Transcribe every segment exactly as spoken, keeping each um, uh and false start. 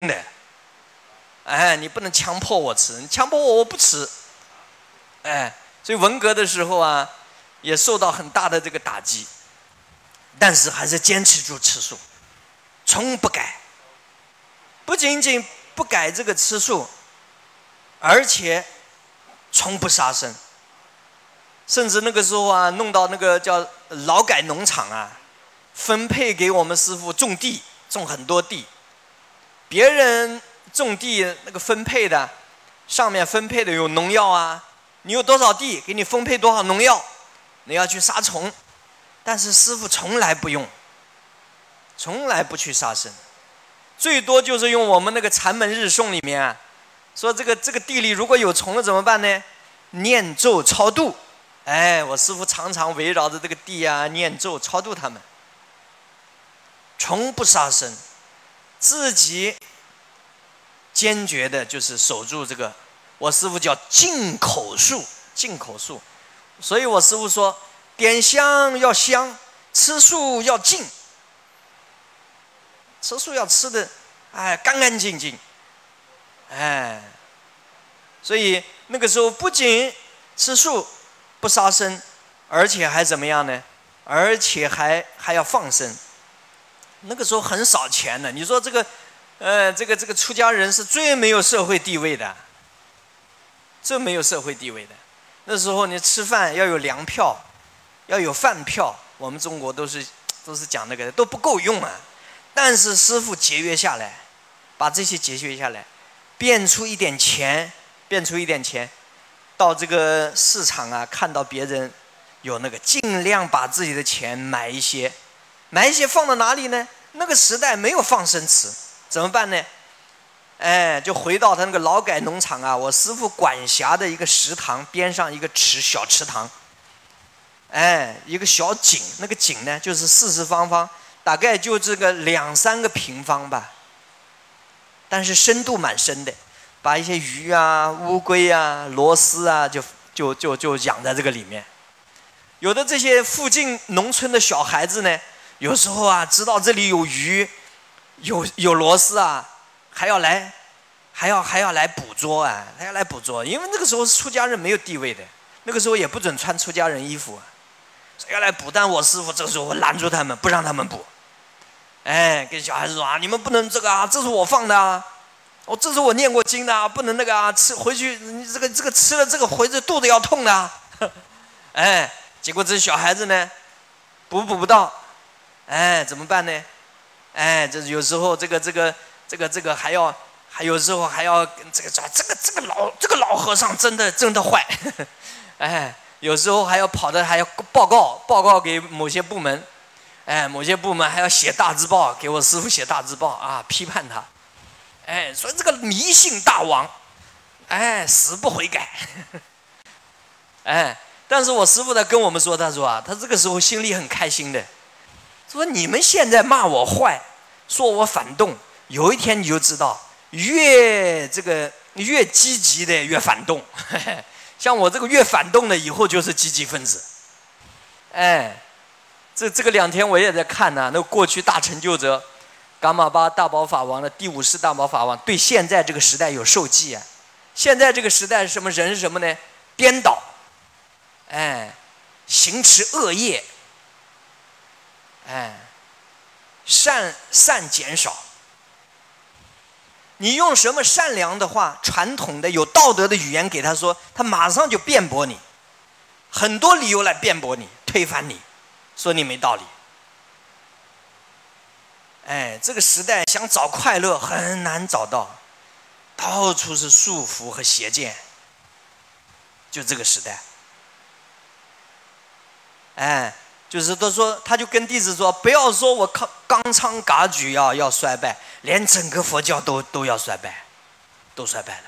的，哎，你不能强迫我吃，你强迫我我不吃，哎，所以文革的时候啊，也受到很大的这个打击，但是还是坚持住吃素，从不改，不仅仅不改这个吃素，而且从不杀生，甚至那个时候啊，弄到那个叫劳改农场啊，分配给我们师父种地，种很多地。 别人种地那个分配的，上面分配的有农药啊，你有多少地，给你分配多少农药，你要去杀虫，但是师父从来不用，从来不去杀生，最多就是用我们那个禅门日诵里面啊，说这个这个地里如果有虫了怎么办呢？念咒超度，哎，我师父常常围绕着这个地啊念咒超度他们，从不杀生。 自己坚决的就是守住这个，我师父叫净口素，净口素，所以我师父说，点香要香，吃素要净，吃素要吃的，哎，干干净净，哎，所以那个时候不仅吃素不杀生，而且还怎么样呢？而且还还要放生。 那个时候很少钱的，你说这个，呃，这个这个出家人是最没有社会地位的，最没有社会地位的。那时候你吃饭要有粮票，要有饭票，我们中国都是都是讲那个都不够用啊。但是师父节约下来，把这些节约下来，变出一点钱，变出一点钱，到这个市场啊，看到别人有那个，尽量把自己的钱买一些。 买一些放到哪里呢？那个时代没有放生池，怎么办呢？哎，就回到他那个劳改农场啊，我师父管辖的一个食堂边上一个池小池塘，哎，一个小井，那个井呢就是四四方方，大概就这个两三个平方吧，但是深度蛮深的，把一些鱼啊、乌龟啊、螺丝啊，就就就就养在这个里面。有的这些附近农村的小孩子呢。 有时候啊，知道这里有鱼，有有螺丝啊，还要来，还要还要来捕捉啊，还要来捕捉，因为那个时候出家人没有地位的，那个时候也不准穿出家人衣服，要来捕。但我师父这个时候拦住他们，不让他们捕。哎，跟小孩子说啊，你们不能这个啊，这是我放的啊，我、哦、这是我念过经的啊，不能那个啊，吃回去你这个这个吃了这个回去肚子要痛的啊。哎，结果这小孩子呢，捕捕不到。 哎，怎么办呢？哎，这有时候这个这个这个这个还要，还有时候还要这个这个这个老这个老和尚真的真的坏呵呵，哎，有时候还要跑的还要报告报告给某些部门，哎，某些部门还要写大字报给我师父写大字报啊，批判他，哎，说这个迷信大王，哎，死不悔改，呵呵哎，但是我师父呢跟我们说，他说啊，他这个时候心里很开心的。 说你们现在骂我坏，说我反动，有一天你就知道，越这个越积极的越反动。呵呵像我这个越反动的，以后就是积极分子。哎，这这个两天我也在看呢、啊，那过去大成就者，噶玛巴大宝法王的第五世大宝法王对现在这个时代有受记啊。现在这个时代是什么人是什么呢？颠倒，哎，行持恶业。 哎，善善减少。你用什么善良的话、传统的有道德的语言给他说，他马上就辩驳你，很多理由来辩驳你、推翻你，说你没道理。哎，这个时代想找快乐很难找到，到处是束缚和邪见，就这个时代。哎。 就是他说，他就跟弟子说，不要说我靠纲常噶举要要衰败，连整个佛教都都要衰败，都衰败了。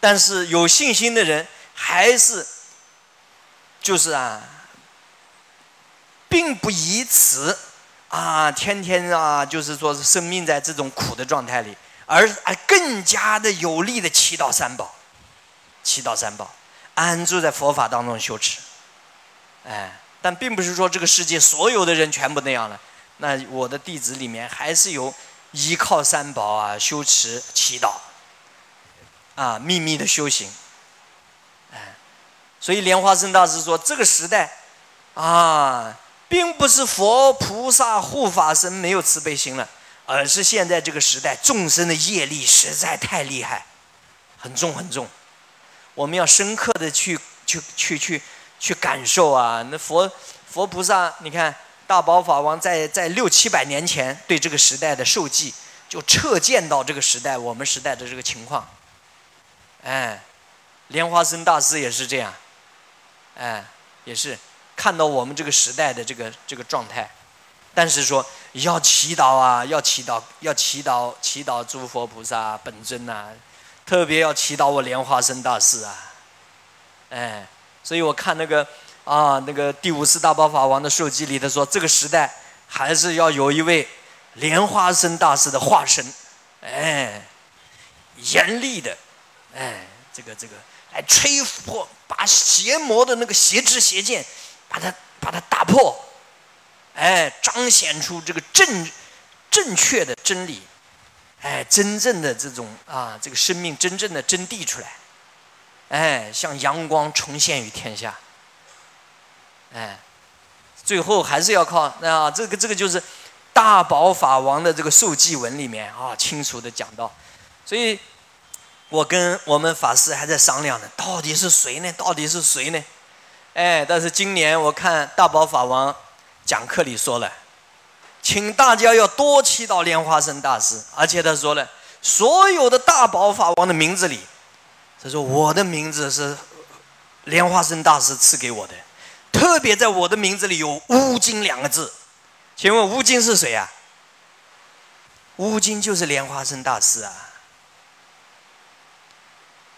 但是有信心的人还是，就是啊，并不以此啊，天天啊，就是说生命在这种苦的状态里，而而更加的有力的祈祷三宝，祈祷三宝，安住在佛法当中修持，哎。 但并不是说这个世界所有的人全部那样了，那我的弟子里面还是有依靠三宝啊，修持、祈祷，啊，秘密的修行。哎，所以莲花生大师说，这个时代啊，并不是佛菩萨护法神没有慈悲心了，而是现在这个时代众生的业力实在太厉害，很重很重。我们要深刻的去去去去去感受啊，那佛佛菩萨，你看。 大宝法王在在六七百年前对这个时代的授记，就彻见到这个时代我们时代的这个情况。哎，莲花生大师也是这样，哎，也是看到我们这个时代的这个这个状态，但是说要祈祷啊，要祈祷，要祈祷，祈祷诸佛菩萨本尊呐、啊，特别要祈祷我莲花生大师啊，哎，所以我看那个。 啊，那个第五次大宝法王的授记里，他说这个时代还是要有一位莲花生大师的化身，哎，严厉的，哎，这个这个，来吹破，把邪魔的那个邪知邪见，把它把它打破，哎，彰显出这个正正确的真理，哎，真正的这种啊，这个生命真正的真谛出来，哎，像阳光重现于天下。 哎，最后还是要靠啊，这个这个就是大宝法王的这个授记文里面啊，清楚的讲到。所以，我跟我们法师还在商量呢，到底是谁呢？到底是谁呢？哎，但是今年我看大宝法王讲课里说了，请大家要多祈祷莲花生大师，而且他说了，所有的大宝法王的名字里，他说我的名字是莲花生大师赐给我的。 特别在我的名字里有“乌金”两个字，请问乌金是谁啊？乌金就是莲花生大师啊！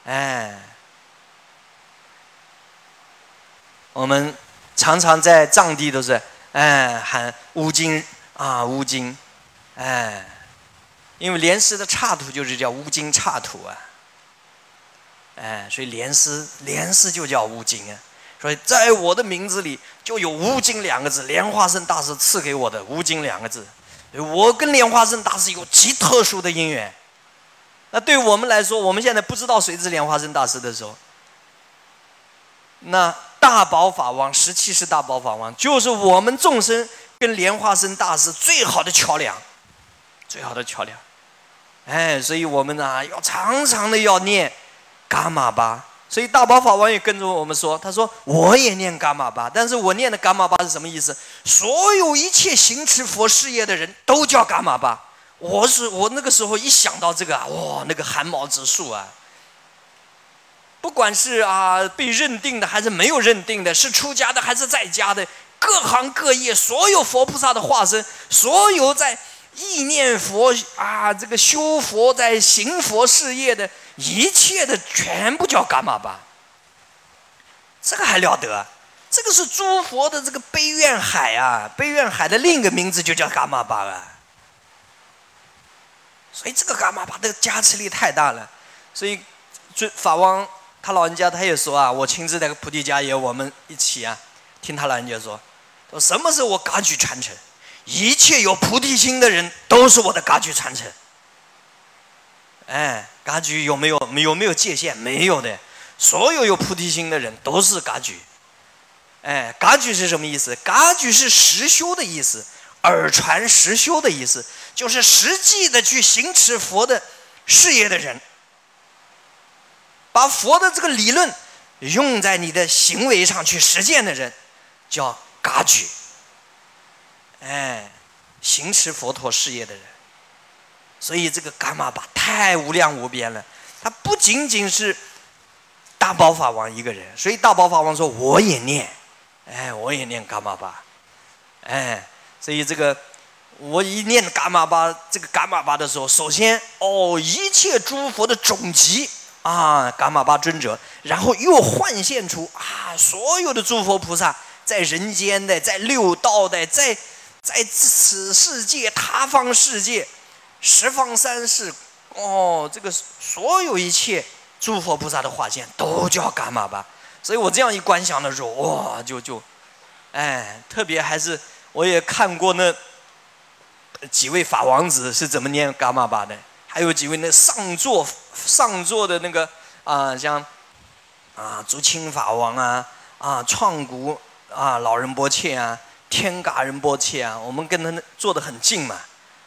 哎，我们常常在藏地都是哎喊乌金啊乌金，哎，因为莲师的插图就是叫乌金插图啊，哎，所以莲师莲师就叫乌金啊。 所以，在我的名字里就有“无尽”两个字，莲花生大师赐给我的“无尽”两个字。我跟莲花生大师有极特殊的因缘。那对我们来说，我们现在不知道谁是莲花生大师的时候，那大宝法王十七世大宝法王就是我们众生跟莲花生大师最好的桥梁，最好的桥梁。哎，所以我们呢、啊，要常常的要念噶玛巴。 所以大宝法王也跟着我们说，他说我也念噶玛巴，但是我念的噶玛巴是什么意思？所有一切行持佛事业的人都叫噶玛巴。我是我那个时候一想到这个啊，哇，那个汗毛直竖啊！不管是啊被认定的还是没有认定的，是出家的还是在家的，各行各业所有佛菩萨的化身，所有在意念佛啊这个修佛在行佛事业的。 一切的全部叫噶玛巴，这个还了得、啊？这个是诸佛的这个悲愿海啊，悲愿海的另一个名字就叫噶玛巴啊。所以这个噶玛巴的加持力太大了。所以，最法王他老人家他也说啊，我亲自在菩提伽耶我们一起啊，听他老人家说，说什么是我噶举传承？一切有菩提心的人都是我的噶举传承。 哎，噶举有没有有没有界限？没有的，所有有菩提心的人都是噶举。哎，噶举是什么意思？噶举是实修的意思，耳传实修的意思，就是实际的去行持佛的事业的人，把佛的这个理论用在你的行为上去实践的人，叫噶举。哎，行持佛陀事业的人。 所以这个噶玛巴太无量无边了，它不仅仅是大宝法王一个人，所以大宝法王说我也念，哎，我也念噶玛巴，哎，所以这个我一念噶玛巴这个噶玛巴的时候，首先哦一切诸佛的总集啊噶玛巴尊者，然后又幻现出啊所有的诸佛菩萨在人间的，在六道的，在在此世界、他方世界。 十方三世，哦，这个所有一切诸佛菩萨的化现都叫噶玛巴，所以我这样一观想的时候，哇、哦，就就，哎，特别还是我也看过那几位法王子是怎么念噶玛巴的，还有几位那上座上座的那个啊、呃，像啊竹青法王啊啊创古啊老仁波切啊天嘎仁波切啊，我们跟他们坐得很近嘛，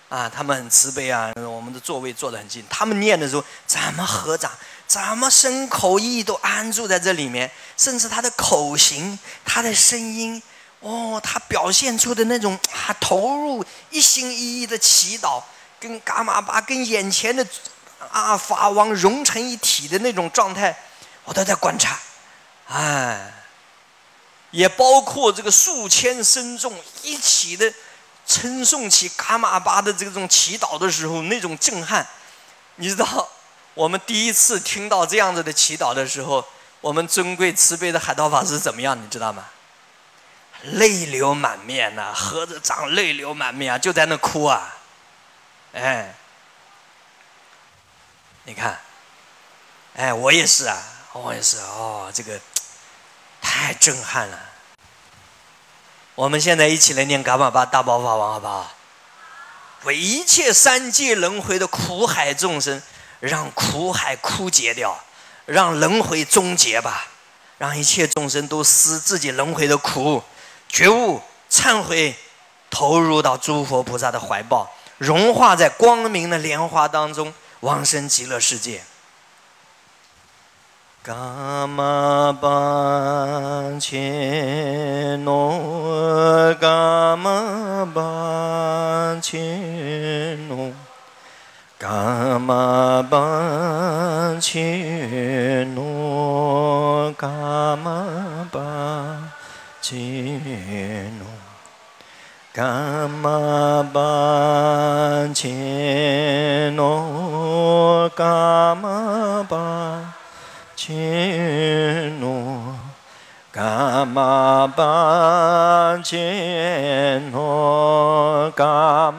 啊他们很慈悲啊，我们的座位坐得很近，他们念的时候咱们合掌，咱们身口意都安住在这里面，甚至他的口型他的声音。 哦，他表现出的那种啊，投入一心一意的祈祷，跟噶玛巴跟眼前的啊法王融成一体的那种状态，我都在观察，哎，也包括这个数千僧众一起的称颂起噶玛巴的这种祈祷的时候，那种震撼，你知道，我们第一次听到这样子的祈祷的时候，我们尊贵慈悲的海涛法师怎么样，你知道吗？ 泪流满面呐、啊，合着掌，泪流满面啊，就在那哭啊，哎，你看，哎，我也是啊，我也是哦，这个太震撼了。我们现在一起来念噶玛巴大宝法王，好不好？为一切三界轮回的苦海众生，让苦海枯竭掉，让轮回终结吧，让一切众生都思自己轮回的苦。 觉悟、忏悔，投入到诸佛菩萨的怀抱，融化在光明的莲花当中，往生极乐世界。噶玛巴切诺，噶玛巴切诺，噶玛巴切诺，噶玛巴。 噶玛巴切诺，噶玛巴切诺，噶玛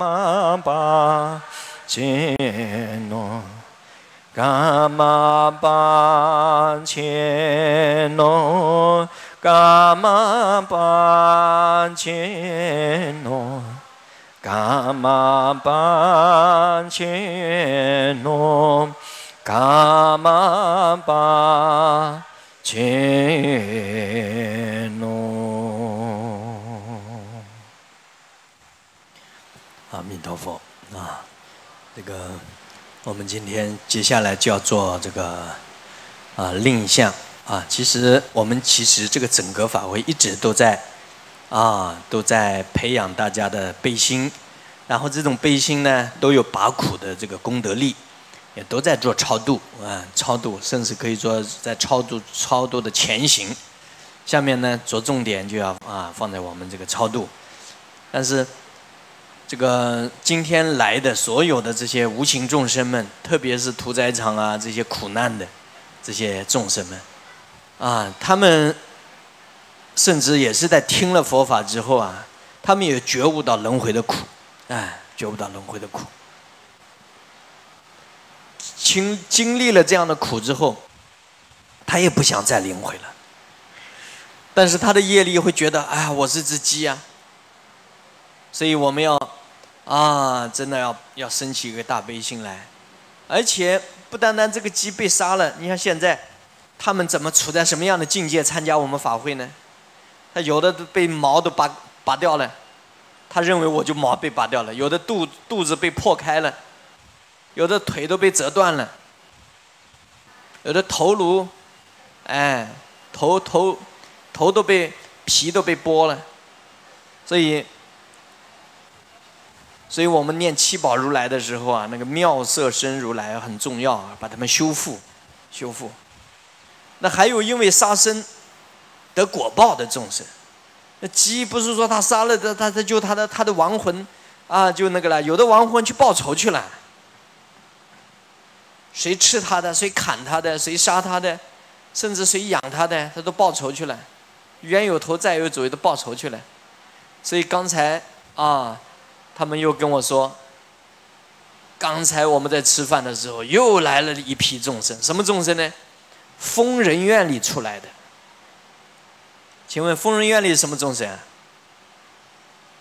巴切诺，噶玛巴切诺。 噶玛巴切诺，噶玛巴切诺，噶玛巴切诺，噶玛巴切诺。阿弥陀佛啊，这个。 我们今天接下来就要做这个啊、呃、另一项啊，其实我们其实这个整个法会一直都在啊都在培养大家的悲心，然后这种悲心呢都有拔苦的这个功德力，也都在做超度啊超度，甚至可以说在超度超度的前行。下面呢着重点就要啊放在我们这个超度，但是。 这个今天来的所有的这些无情众生们，特别是屠宰场啊这些苦难的这些众生们，啊，他们甚至也是在听了佛法之后啊，他们也觉悟到轮回的苦，哎，觉悟到轮回的苦，经经历了这样的苦之后，他也不想再轮回了，但是他的业力会觉得，哎，我是只鸡啊，所以我们要。 啊，真的要要升起一个大悲心来，而且不单单这个鸡被杀了，你看现在他们怎么处在什么样的境界参加我们法会呢？他有的被毛都拔拔掉了，他认为我就毛被拔掉了；有的肚肚子被破开了，有的腿都被折断了，有的头颅，哎，头头头都被皮都被剥了，所以。 所以我们念七宝如来的时候啊，那个妙色身如来很重要啊，把它们修复，修复。那还有因为杀生得果报的众生，那鸡不是说他杀了他他他就他的他的亡魂啊就那个了，有的亡魂去报仇去了，谁吃他的，谁砍他的，谁杀他的，甚至谁养他的，他都报仇去了，冤有头债有主都报仇去了。所以刚才啊。 他们又跟我说，刚才我们在吃饭的时候，又来了一批众生。什么众生呢？疯人院里出来的。请问疯人院里什么众生啊？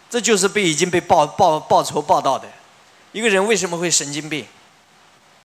这就是被已经被报报报仇报道的。一个人为什么会神经病？